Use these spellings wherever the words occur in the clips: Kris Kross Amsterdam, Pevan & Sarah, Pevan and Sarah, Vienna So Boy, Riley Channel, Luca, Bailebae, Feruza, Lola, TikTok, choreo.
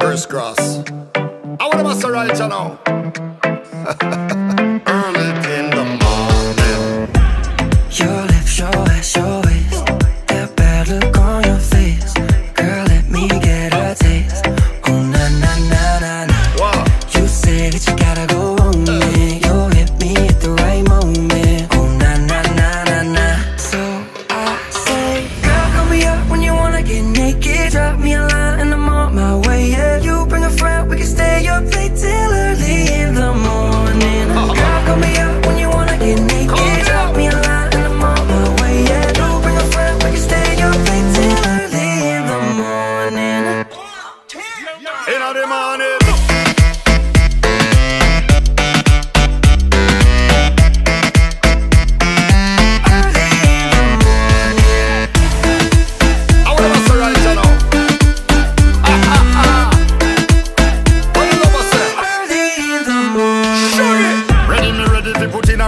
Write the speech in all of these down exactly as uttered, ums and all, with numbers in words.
Kris Kross. I want to master Riley Channel. Early in the morning. Your lips, your eyes, your waist. That bad look on your face. Girl, let me get a taste. Oh, na na na na na. Wow. You say that you gotta go on me. You hit me at the right moment. Oh, na na na na na. So I say, girl, call me up when you wanna get naked. Drop me a line and I'm on my way. Yeah, you bring a friend, we can stay up late till early in the morning. Uh-huh. Girl, call me up when you wanna get naked. Call drop me a line and I'm on my way. Yeah, you bring a friend, we can stay up late till early in the morning. In the morning.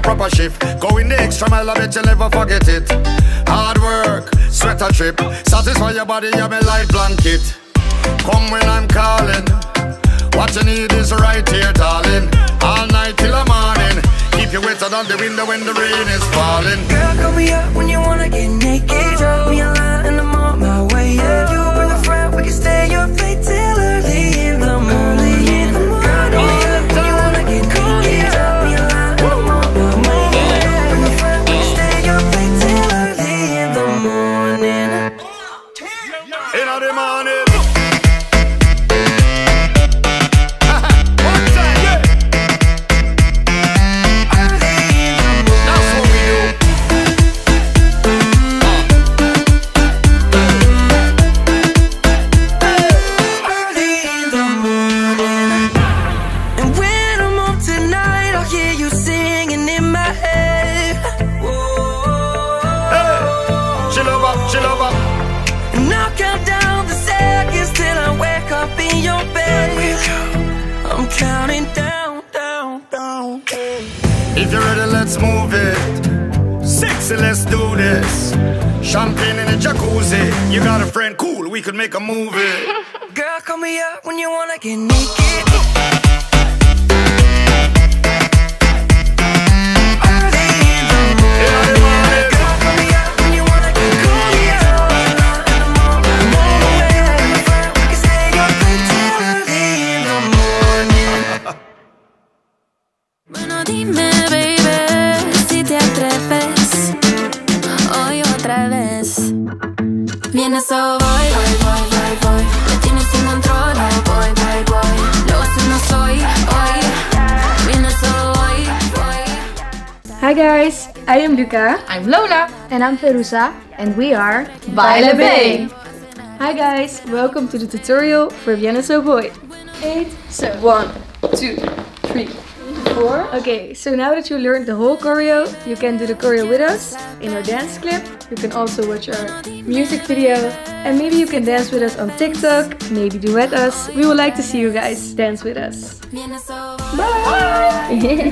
Proper shift, going the extra mile, I bet you'll never forget it. Hard work, sweater trip, satisfy your body, you're my light blanket. Come when I'm calling, what you need is right here, darling. All night till the morning, keep you waiting on the window when the rain is falling. Girl, call me up when you wanna get naked. Drop me a line and I'm on my way. Yeah, you bring a friend, we can stay up late till early in the morning. Counting down, down, down, down. If you're ready, let's move it. Sexy, let's do this. Champagne in a jacuzzi. You got a friend, cool, we could make a movie. Girl, call me up when you wanna get naked. Dime, baby, si te atreves, hoy otra vez. Vienna So Boy, voy, voy, voy, voy. Me tienes sin control, oh, voy, voy, voy. Lo hacemos hoy, hoy. Vienna So Boy, voy. Hi guys, I am Luca. I'm Lola. And I'm Feruza. And we are Bailebae. Hi guys, welcome to the tutorial for Vienna So Boy. Eight, seven, one, two, three. Okay, so now that you learned the whole choreo, you can do the choreo with us in our dance clip. You can also watch our music video. And maybe you can dance with us on TikTok, maybe duet us. We would like to see you guys dance with us. Bye!